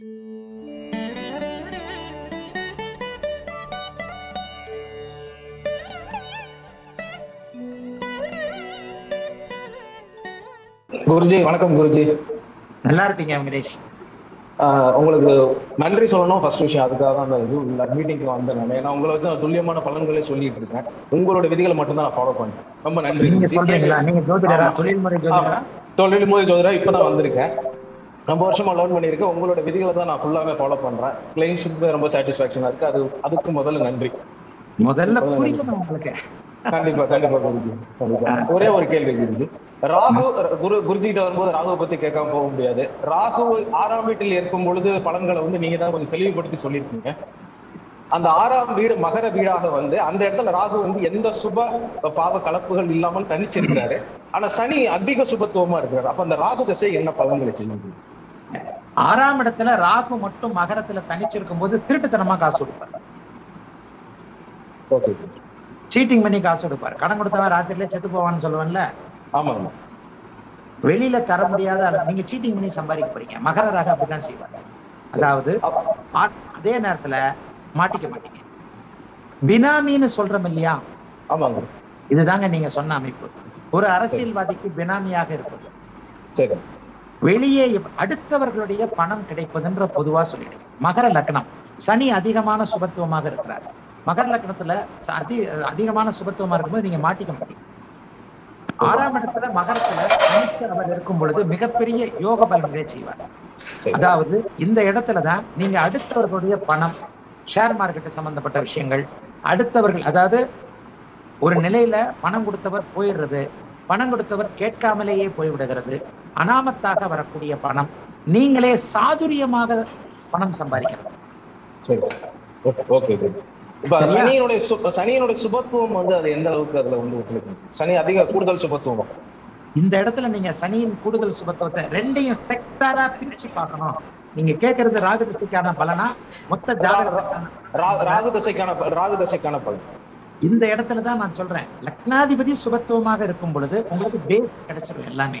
குருஜி வணக்கம். குருஜி நல்லா இருப்பீங்க வெங்கடேஷ். உங்களுக்கு நன்றி சொல்லணும் ஃபர்ஸ்ட் விஷயம். அதுக்காக தான் அந்த மீட்டிங்க்கு வந்தேன். ஏன்னா உங்களை வச்சு நான் துல்லியமான பலன்களே சொல்லிட்டு இருக்கேன். உங்களோட விதிகளை மட்டும்தான் நான் ஃபாலோ பண்ணேன். ரொம்ப நன்றி. நீங்க சொல்றீங்களா? நீங்க ஜோதிடரா? தொழில்முறை ஜோதிடரா? இப்பதான் வந்திருக்கேன். ரொம்ப வருஷமா லேர்ன் பண்ணியிருக்கேன். உங்களோட விதிகளை தான் நான் ஃபுல்லாவே ஃபாலோ பண்றேன். கிளைண்ட்ஷிப் ரொம்ப சாட்டிஸ்ஃபேக்ஷனா இருக்கு. அதுக்கு முதல்ல நன்றி. முதல்ல புரியணும் உங்களுக்கு. கண்டிப்பா கண்டிப்பா குருஜி. ஒரே ஒரு கேள்வி குருஜி. ராகு குருஜி கிட்ட வரும்போது ராகுவை பத்தி கேட்காம போக முடியாது. ராகு ஆறாம் வீட்டில் இருக்கும் பொழுது பலன்களை வந்து நீங்க தான் கொஞ்சம் தெளிவுபடுத்தி சொல்லியிருக்கீங்க. அந்த ஆறாம் வீடு மகர வீடாக வந்து அந்த இடத்துல ராகு வந்து எந்த சுப பாவ கலப்புகள் இல்லாமல் தனிச்சிருக்கிறாரு. ஆனா சனி அதிக சுபத்துவமா இருக்கிறாரு. அப்ப அந்த ராகு திசை என்ன பலன்களை செய்யுது? ஆறாம் இடத்துல ராகு மட்டும் மகரத்துல தனிச்சிருக்கும் போது திருட்டுத்தனமா காசு கொடுப்பாரு. ஓகே, சீட்டிங் பண்ணி காசு கொடுப்பாரு. கடன் கொடுத்தவன் ராத்திரிலேயே செத்து போவான்னு சொல்லுவான்ல. ஆமாங்க, வெளியில தர முடியாத நீங்க சீட்டிங் பண்ணி சம்பாதிக்க போறீங்க. மகர ராக அப்படிதான் செய்வாங்க. அதாவது அதே நேரத்துல மாட்டிக்க மாட்டீங்க. பினாமின்னு சொல்றோம் இல்லையா? ஆமாங்க, இதுதாங்க நீங்க சொன்ன அமைப்பு. ஒரு அரசியல்வாதிக்கு பினாமியாக இருப்பது, வெளியே அடுத்தவர்களுடைய பணம் கிடைப்பதுன்ற பொதுவா சொல்லிடுங்க. மகர லக்னம் சனி அதிகமான சுபத்துவமாக இருக்கிறார். மகர லக்னத்துல அதிகமான சுபத்துவமா இருக்கும்போது நீங்க மாட்டிக்க மாட்டீங்க. ஆறாம் இடத்துல மகரத்துல அவர் இருக்கும் பொழுது மிகப்பெரிய யோக பலன்களை செய்வார். அதாவது இந்த இடத்துலதான் நீங்க அடுத்தவர்களுடைய பணம், ஷேர் மார்க்கெட்டு சம்பந்தப்பட்ட விஷயங்கள், அடுத்தவர்கள் அதாவது ஒரு நிலையில பணம் கொடுத்தவர் போயிடுறது, பணம் கொடுத்தவர் கேட்காமலேயே போய்விடுகிறது, அனாமத்தாக வரக்கூடிய பணம், நீங்களே சாதுரியமாக பணம் சம்பாதிக்கிறது. சனியினுடைய சுபத்துவம் வந்து அது எந்த அளவுக்கு அதுல வந்து சனி அதிக கூடுதல் சுபத்துவம். இந்த இடத்துல நீங்க சனியின் கூடுதல் சுபத்துவத்தை ரெண்டையும் செக்டாரா பிரிச்சு பார்க்கணும். நீங்க கேட்கறது ராகு திசைக்கான பலனா மொத்த ராகு திசைக்கான பலன். இந்த இடத்துலதான் நான் சொல்றேன், லக்னாதிபதி சுபத்துவமாக இருக்கும் பொழுது உங்களுக்கு பேஸ் கிடைச்சிடும் எல்லாமே.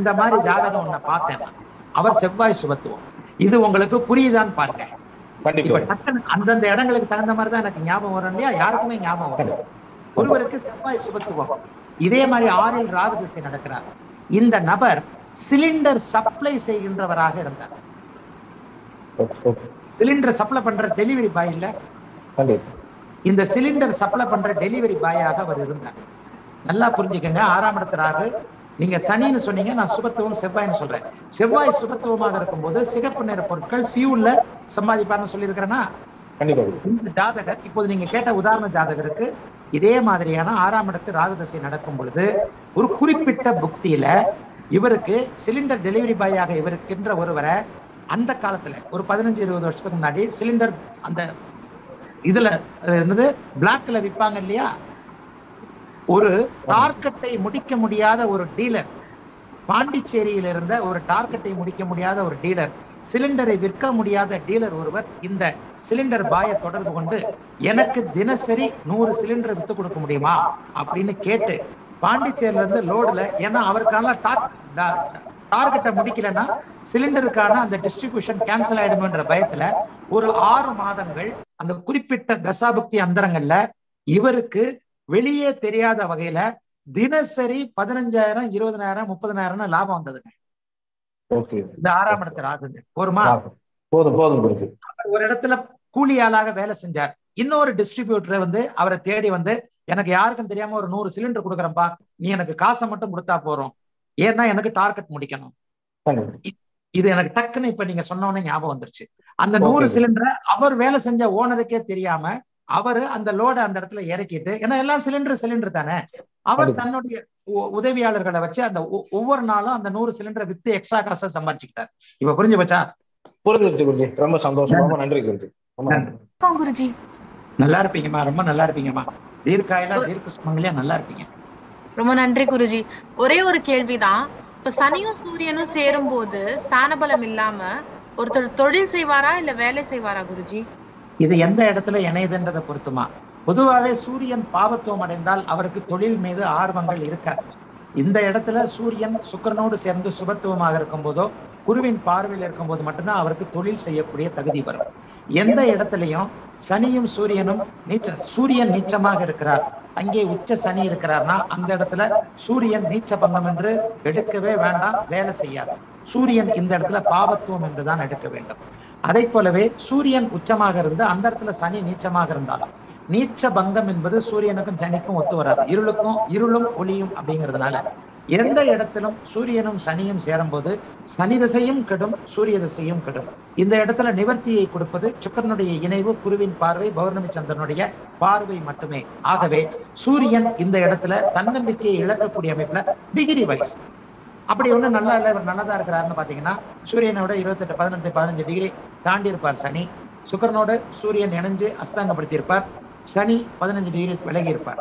இந்த மாதிரி ஜாதகம் ஒன்ன பார்த்தேன்னா அவர் செவ்வாய் சுபத்துவம். இது உங்களுக்கு புரியுதான்னு பாருங்க. அந்தந்த இடங்களுக்கு தகுந்த மாதிரி தான் எனக்கு ஞாபகம் வரும் இல்லையா? யாருக்குமே ஞாபகம் வரும். ஒருவருக்கு செவ்வாய் சுபத்துவம், இதே மாதிரி ஆறில் ராகு திசை நடக்கிறார். இந்த நபர் சிலிண்டர் சப்ளை செய்கின்றவராக இருந்தார். சிலிண்டர் சப்ளை பண்ற டெலிவரி பாய் இல்ல, இந்த சிலிண்டர் சப்ளை பண்ற டெலிவரி பாயாக அவர் இருந்தார். நல்லா புரிஞ்சுக்கங்க. ஆறாம் இடத்துறாக நீங்க சனின்னு சொன்னீங்க, நான் சுபத்துவம் செவ்வாய்ன்னு சொல்றேன். செவ்வாய் சுபத்துவமாக இருக்கும்போது சிகப்பு நிற பொருட்கள் ஃபியூல்ல சம்பாதிப்பார்னு சொல்லியிருக்கிறேன்னா இந்த ஜாதகர் இப்போது நீங்க கேட்ட உதாரண ஜாதகருக்கு இதே மாதிரியான ஆறாம் இடத்து ராகு திசை நடக்கும் பொழுது ஒரு குறிப்பிட்ட புக்தியில இவருக்கு சிலிண்டர் டெலிவரி பாயாக இவருக்கின்ற ஒருவரை அந்த காலத்துல ஒரு 15-20 வருஷத்துக்கு முன்னாடி சிலிண்டர் அந்த இதுல என்னது பிளாக்ல விற்பாங்க இல்லையா? ஒரு டார்கெட்டை முடிக்க முடியாத ஒரு டீலர், பாண்டிச்சேரியில் இருந்த ஒரு டார்கெட்டை முடிக்க முடியாத ஒரு டீலர், சிலிண்டரை விற்க முடியாத டீலர் ஒருவர் இந்த சிலிண்டர் பாயை தொடர்பு கொண்டு எனக்கு தினசரி 100 சிலிண்டர் வித்து கொடுக்க முடியுமா அப்படின்னு கேட்டு பாண்டிச்சேரியில இருந்து லோடுல, ஏன்னா அவருக்கான டார்கெட்டை முடிக்கலன்னா சிலிண்டருக்கான அந்த டிஸ்ட்ரிபியூஷன் கேன்சல் ஆயிடுமன்ற பயத்துல ஒரு 6 மாதங்கள் அந்த குறிப்பிட்ட தசாபக்தி அந்தரங்கள்ல இவருக்கு வெளியே தெரியாத வகையில தினசரி 15,000, 20,000, 30,000 லாபம் வந்ததுங்க. இந்த ஆறாம் இடத்துல ஆகுது போருமா? ஒரு இடத்துல கூலி ஆளாக வேலை செஞ்சார். இன்னொரு டிஸ்ட்ரிபியூட்டர் வந்து அவரை தேடி வந்து எனக்கு யாருக்கும் தெரியாம ஒரு 100 சிலிண்டர் கொடுக்குறப்பா, நீ எனக்கு காசை மட்டும் கொடுத்தா போறோம், ஏன்னா எனக்கு டார்கெட் முடிக்கணும். இது எனக்கு டக்குன்னு இப்ப நீங்க சொன்னோன்னே ஞாபகம் வந்துருச்சு. அந்த 100 சிலிண்டரை அவர் வேலை செஞ்ச ஓனருக்கே தெரியாம அவரு அந்த லோட அந்த இடத்துல இறக்கிட்டு, ஏன்னா எல்லாம் சிலிண்டர் தானே, அவர் தன்னுடைய உதவியாளர்களை வச்சு அந்த ஒவ்வொரு நாளும் அந்த 100 சிலிண்டரை வித்து எக்ஸ்ட்ரா காசை சம்பாதிச்சுக்கிட்டார். இப்ப புரிஞ்சு வச்சா? புரிஞ்சிருச்சு குருஜி, ரொம்ப சந்தோஷமா. நன்றி குருஜி. குருஜி நல்லா இருப்பீங்கம்மா, ரொம்ப நல்லா இருப்பீங்கம்மா. தீர்க்காயில தீர்க்க சுமங்கலியா நல்லா இருப்பீங்க. ரொம்ப நன்றி குருஜி. ஒரே ஒரு கேள்விதான். இப்ப சனியும் சூரியனும் சேரும் போது ஸ்தானபலம் இல்லாம ஒருத்தர் தொழில் செய்வாரா இல்ல வேலை செய்வாரா குருஜி? இது எந்த இடத்துல இணையதுன்றதை பொறுத்துமா. பொதுவாகவே சூரியன் பாவத்துவம் அடைந்தால் அவருக்கு தொழில் மீது ஆர்வங்கள் இருக்காது. இந்த இடத்துல சூரியன் சுக்கிரனோடு சேர்ந்து சுபத்துவமாக இருக்கும் போதோ குருவின் பார்வையில் இருக்கும் போது மட்டும்தான் அவருக்கு தொழில் செய்யக்கூடிய தகுதி வரும். எந்த இடத்துலையும் சனியும் சூரியனும் சூரியன் நீச்சமாக இருக்கிறார், அங்கே உச்ச சனி இருக்கிறார்னா அந்த இடத்துல சூரியன் நீச்ச பங்கம் என்று எடுக்கவே வேண்டாம், வேலை செய்யாது. சூரியன் இந்த இடத்துல பாவத்துவம் என்றுதான் எடுக்க வேண்டும். அதை போலவே சூரியன் உச்சமாக இருந்து அந்த இடத்துல சனி நீச்சமாக இருந்தாலும் நீச்ச பங்கம் என்பது சூரியனுக்கும் சனிக்கும் ஒத்து வராது. இருளும் ஒளியும் அப்படிங்கிறதுனால எந்த இடத்திலும் சூரியனும் சனியும் சேரும்போது சனி திசையும் கெடும், சூரிய திசையும் கெடும். இந்த இடத்துல நிவர்த்தியை கொடுப்பது சுக்கரனுடைய இணைவு, குருவின் பார்வை, பௌர்ணமி சந்திரனுடைய பார்வை மட்டுமே. ஆகவே சூரியன் இந்த இடத்துல தன்னம்பிக்கையை இழக்கக்கூடிய அமைப்புல டிகிரி வைஸ் அப்படி ஒண்ணு நல்லா இல்லை, இவர் நல்லதா இருக்கிறாருன்னு பாத்தீங்கன்னா சூரியனோட 28, 18, 15 டிகிரி தாண்டி இருப்பார் சனி. சுக்கரனோடு சூரியன் இணைஞ்சு அஸ்தாங்கப்படுத்தி இருப்பார். சனி 15 டிகிரி விலகி இருப்பார்,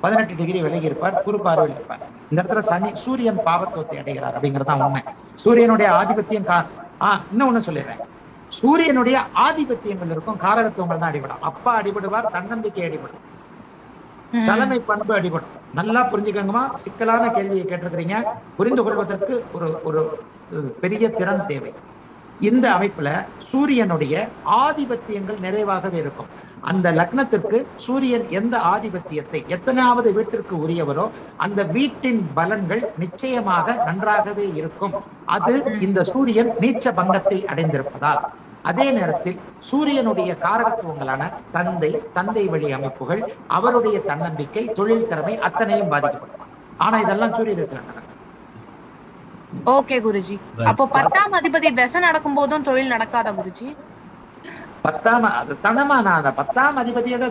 18 டிகிரி விலகி இருப்பார், குரு பார்வையில் இருப்பார். இந்த இடத்துல சனி சூரியன் பாவத்துவத்தை அடைகிறார் அப்படிங்கிறதான் உண்மை. சூரியனுடைய ஆதிபத்தியம் இன்னும் ஒண்ணு சொல்லிடுறேன். சூரியனுடைய ஆதிபத்தியங்கள் இருக்கும், காரகத்துவங்கள் தான் அடிபடும். அப்பா அடிபடுவார், தன்னம்பிக்கை அடிபடும், தலைமை பண்பு அடிபடும். நல்லா புரிஞ்சுக்கங்கம்மா. சிக்கலான கேள்வியை கேட்டிருக்கிறீங்க, புரிந்து கொள்வதற்கு ஒரு ஒரு பெரிய திறன் தேவை. இந்த அமைப்புல சூரியனுடைய ஆதிபத்தியங்கள் நிறைவாகவே இருக்கும். அந்த லக்னத்திற்கு சூரியன் எந்த ஆதிபத்தியத்தை எத்தனாவது வீட்டிற்கு உரியவரோ அந்த வீட்டின் பலன்கள் நிச்சயமாக நன்றாகவே இருக்கும். அது இந்த சூரியன் நீச்ச பங்கத்தை அடைந்திருப்பதால். அதே நேரத்தில் சூரியனுடைய காரகத்துவங்களான தந்தை வழி அமைப்புகள், அவருடைய தன்னம்பிக்கை, தொழில் திறமை அத்தனையும் பாதிக்கப்படும். ஆனா இதெல்லாம் சூரிய தசை நடக்கும். ஓகே குருஜி. அப்போ 10ஆம் அதிபதி தசை நடக்கும் போதும் தொழில் நடக்காதா குருஜி? 10ஆம் அதிபதியோட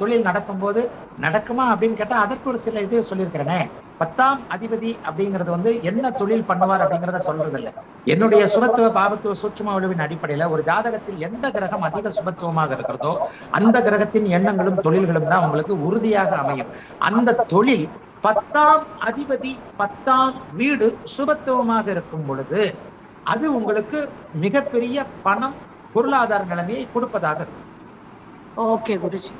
தொழில் நடக்கும் போது நடக்குமா அப்படின்னு கேட்டா அதற்கு ஒரு சில இது சொல்லியிருக்கிறேனே. 10ஆம் அதிபதி அப்படிங்கிறது என்ன தொழில் பண்ணுவார் அப்படிங்கிறத சொல்றது இல்லை. என்னுடைய சுபத்துவ பாபத்துவ சூட்சும வலுவின் அடிப்படையில ஒரு ஜாதகத்தில் எந்த கிரகம் அதிக சுபத்துவமாக இருக்கிறதோ அந்த கிரகத்தின் எண்ணங்களும் தொழில்களும் தான் உங்களுக்கு உறுதியாக அமையும். அந்த தொழில் 10ஆம் அதிபதி 10ஆம் வீடு சுபத்துவமாக இருக்கும் பொழுது அது உங்களுக்கு மிகப்பெரிய பணம், பொருளாதார நிலைமையை கொடுப்பதாக. ஓகே குருஜி,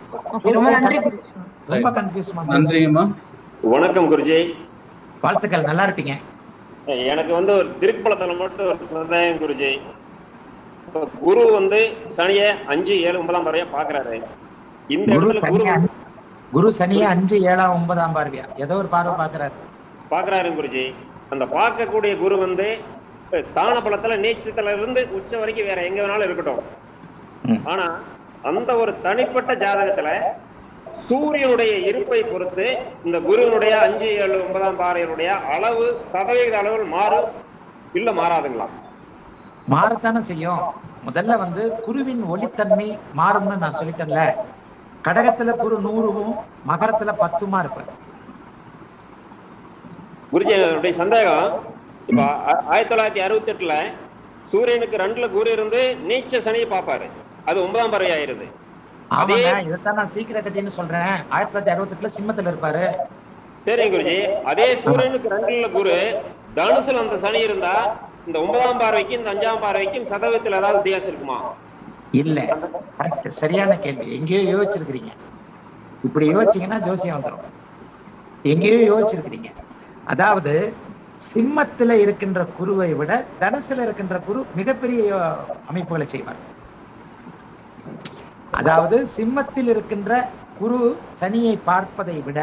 ரொம்ப நன்றி குருஜி. ரொம்ப கன்ஃபியூஸ் பண்ணாம. நன்றிமா. வணக்கம் குருஜி, வாழ்த்துக்கள். நல்லா இருப்பீங்க. எனக்கு ஒரு திருப்பலத்தல மட்டும் ஒரு சந்தேகம் குருஜி. குரு சனியை 5, 7, 9ஆம் பார்வையா பாக்குறாரு. இந்த இடத்துல குரு சனியை 5, 7, 9ஆம் பார்வையா ஏதோ ஒரு பார்வை பாக்குறாரு குருஜி. அந்த பார்க்கக்கூடிய குரு ஸ்தான பலத்துல நீச்சத்துல இருந்து உச்ச வரைக்கும் வேற எங்க வேணாலும் இருக்கட்டும். ஆனா அந்த ஒரு தனிப்பட்ட ஜாதகத்துல சூரியனுடைய இருப்பை பொறுத்து இந்த குருவனுடைய 5, 7, 9ஆம் பாறையினுடைய அளவு சதவீத அளவில் மாறும் இல்ல மாறாதுங்களா? மாறத்தானே செய்யும். முதல்ல குருவின் ஒளித்தன்மை மாறும்னு நான் சொல்லிட்டேன்ல. கடகத்துல குரு 100வும் மகரத்துல 10மா இருப்பார் குருஜி. சந்தேகம், 1968 சூரியனுக்கு 2ல குரு இருந்து நீச்ச சனியை பார்ப்பாரு, அது 9ஆம் பார்வை ஆயிருது. சரி குருஜி, அதே சூரியனுக்கு 2ல குரு தனுசுல அந்த சனி இருந்தா இந்த 9ஆம் பார்வைக்கும் இந்த 5ஆம் பார்வைக்கும் சதவீதத்துல ஏதாவது வித்தியாசம் இருக்குமா? இல்ல, சரியான கேள்வி. எங்கேயோ யோசிச்சிருக்கிறீங்க. இப்படி யோசிச்சீங்கன்னா ஜோசியம் வந்துடும். எங்கேயோ யோசிச்சிருக்கிறீங்க. அதாவது சிம்மத்துல இருக்கின்ற குருவை விட தனுசுல இருக்கின்ற குரு மிகப்பெரிய அமைப்புகளை செய்வார். அதாவது சிம்மத்தில் இருக்கின்ற குரு சனியை பார்ப்பதை விட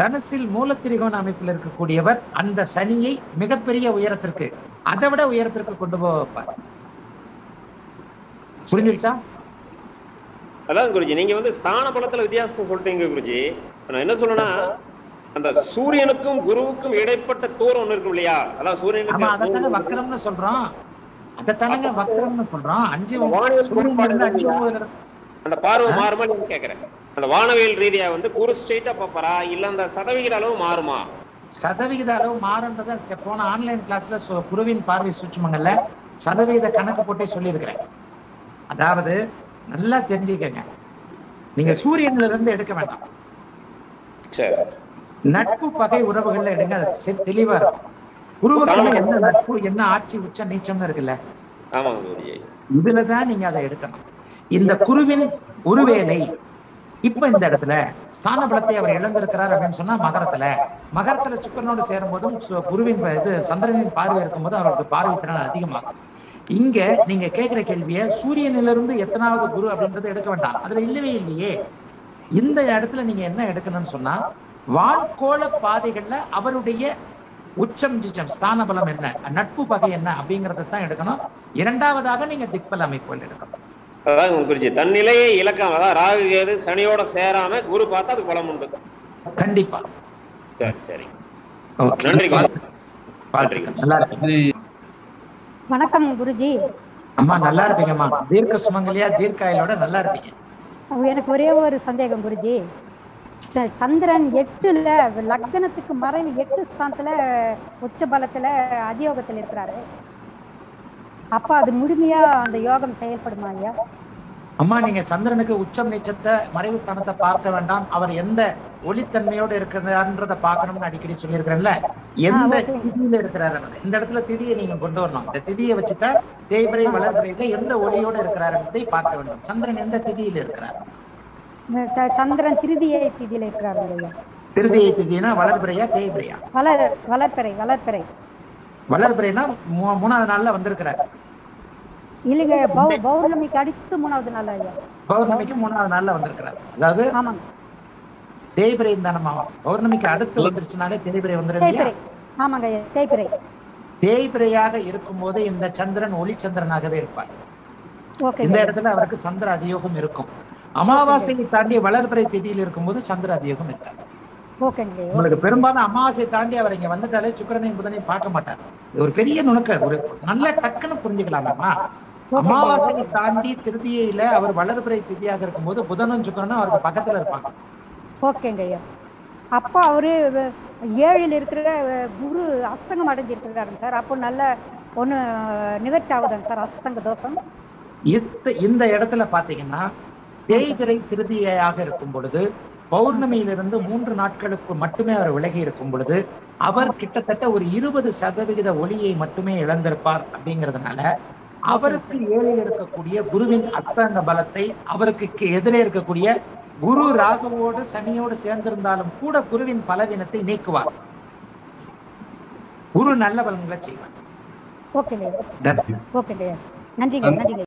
தனுசில் மூலத்திரிகோண அமைப்பில் இருக்கக்கூடியவர் அந்த சனியை மிகப்பெரிய உயரத்திற்கு, அதை விட உயரத்திற்கு கொண்டு போக வைப்பார். புரிஞ்சிருச்சா? அதான் குருஜி, நீங்க ஸ்தான பலத்துல வித்தியாசம் சொல்றீங்க குருஜி. நான் என்ன சொல்றேன்னா, அந்த சூரியனுக்கும் குருவுக்கும் இடைப்பட்ட தூரம் ஒண்ணு இருக்கும் இல்லையா? அதான் சூரியனுக்கு வக்ரம்னு சொல்றோம். அதத்தானங்க வக்ரம்னு சொல்றோம். 5 அந்த பார்வை மாறுமா கேக்குறேன். அந்த வானவியல் ரீதியா குரு ஸ்ட்ரெயிட்டா பாப்பாரா இல்ல அந்த சதவிகித அளவு மாறுமா? சதவிகித அளவு மாறுன்றத போன ஆன்லைன் கிளாஸ்ல குருவின் பார்வை சூட்சுமங்கள்ல சதவிகித கணக்கு போட்டே சொல்லியிருக்கிறேன். அதாவது நல்லா தெரிஞ்சுக்கங்க, நீங்க சூரியன்ல இருந்து எடுக்க வேண்டாம், நட்பு பகை உறவுகள்ல எடுங்க, அது தெளிவா இருக்கும். குருவுக்கு என்ன நட்பு என்ன ஆட்சி உச்ச நீச்சம்னு இருக்குல்ல, இதுலதான் நீங்க அதை எடுக்கணும். இந்த குருவின் ஒருவேளை இப்ப இந்த இடத்துல ஸ்தான பலத்தை அவர் இழந்திருக்கிறார் அப்படின்னு சொன்னா மகரத்துல, மகரத்துல சுக்கரனோடு சேரும் போதும் குருவின் இது சந்திரனின் பார்வை இருக்கும்போது அவருக்கு பார்வை திறன் அதிகமாகும். இங்க நீங்க கேட்கிற கேள்விய சூரியனிலிருந்து எத்தனாவது குரு அப்படின்றத எடுக்க வேண்டாம், அதுல இல்லவே இல்லையே. இந்த இடத்துல நீங்க என்ன எடுக்கணும்னு சொன்னா வான்கோள பாதைகள்ல அவருடைய உச்சம் நிச்சம் ஸ்தான பலம் என்ன நட்பு பகை என்ன அப்படிங்கறத தான் எடுக்கணும். இரண்டாவதாக நீங்க திக்பல அமைப்புகள் எடுக்கணும். அதான் குருஜி தன்னிலையை இலக்கம், அதாவது ராகு கேது சனியோட சேராம குரு பார்த்தா அது பலம் உண்டு கண்டிப்பா. சரி சரி, நன்றி, நல்லா இருக்கு. வணக்கம் குருஜி. அம்மா நல்லா இருப்பீங்கம்மா, தீர்க்க சுமங்கலியா தீர்க்காயிலோட நல்லா இருப்பீங்க. எனக்கு ஒரே ஒரு சந்தேகம் குருஜி, சந்திரன் 8ல லக்னத்துக்கு மறைவு 8 ஸ்தானத்துல உச்ச பலத்துல அதியோகத்துல இருக்கிறாரு, அப்ப அது முழுமையா அந்த யோகம் செயல்படுமா ஐயா? அம்மா நீங்க சந்திரனுக்கு உச்சம் நீச்சத்தை மறைவு ஸ்தானத்தை பார்க்க வேண்டாம், அவர் எந்த ஒளித்தன்மையோடு இருக்கிறார்ன்றத பாக்கணும்னு அடிக்கடி சொல்லியிருக்கிறேன்ல, எந்த திதியில இருக்கிறாரு இந்த இடத்துல திதியை நீங்க கொண்டு வரணும். இந்த திதியை வச்சுதான் தேய்பிரை வளர்பிரையில எந்த ஒளியோடு இருக்கிறார் என்பதை பார்க்க வேண்டும். சந்திரன் எந்த திதியில இருக்கிறார்? சந்திரன் திருதியை திதியில இருக்கிறார். திருதியை திதினா வளர்பிரையா தேய்பிரையா? வளர்பிறை. வளர்பிறை வளர்பிறைனா மூணாவது நாள்ல வந்திருக்கிறார் இல்லைங்க, பௌர்ணமிக்கு அடுத்து மூணாவது நாள் ஐயா, பௌர்ணமிக்கு மூணாவது நாள்ல வந்திருக்கிறார். அதாவது தேய்பிரை தானமா, பௌர்ணமிக்கு அடுத்து வந்துருச்சுனாலே தேய்பிரை வந்துருக்கீங்க. ஆமாங்க ஐயா, தேய்பிரை. தேய்பிரையாக இருக்கும்போது இந்த சந்திரன் ஒளி சந்திரனாகவே இருப்பார். இந்த இடத்துல அவருக்கு சந்திர அதியோகம் இருக்கும். அமாவாசையை தாண்டி வளர்பிறை திதியில் இருக்கும்போது சந்திர அதியோகம் இருக்கார். உங்களுக்கு பெரும்பாலும் அமாவாசை தாண்டி அவர் இங்க வந்துட்டாலே சுக்கிரனையும் புதனையும் பார்க்க மாட்டார். இது ஒரு பெரிய நுணுக்கம், ஒரு நல்ல டக்குன்னு புரிஞ்சுக்கலாமா? அமாவாசையை தாண்டி திருதியில அவர் வளர்பிறை திதியாக இருக்கும்போது புதனும் சுக்கிரனும் அவருக்கு பக்கத்துல இருப்பாங்க. ஓகேங்க ஐயா. அப்போ அவரு 7ல் இருக்கிற குரு அஸ்தங்கம் அடைஞ்சிருக்கிறாருங்க சார், அப்போ நல்ல ஒண்ணு நிவர்த்தி ஆகுதாங்க சார் அஸ்தங்க தோஷம்? இந்த இடத்துல பாத்தீங்கன்னா தேய்பிறை திருதியாக இருக்கும் பொழுது பௌர்ணமியிலிருந்து 3 நாட்களுக்கு மட்டுமே அவர் விலகி இருக்கும் பொழுது அவர் கிட்டத்தட்ட ஒரு 20% ஒளியை மட்டுமே இழந்திருப்பார். அப்படிங்கிறதுனால அவருக்கு 7ல் இருக்கக்கூடிய குருவின் அஸ்தாங்க பலத்தை அவருக்கு எதிரே இருக்கக்கூடிய குரு ராகுவோடு சனியோடு சேர்ந்திருந்தாலும் கூட குருவின் பலவீனத்தை நீக்குவார். குரு நல்ல பலன்களை செய்வார்.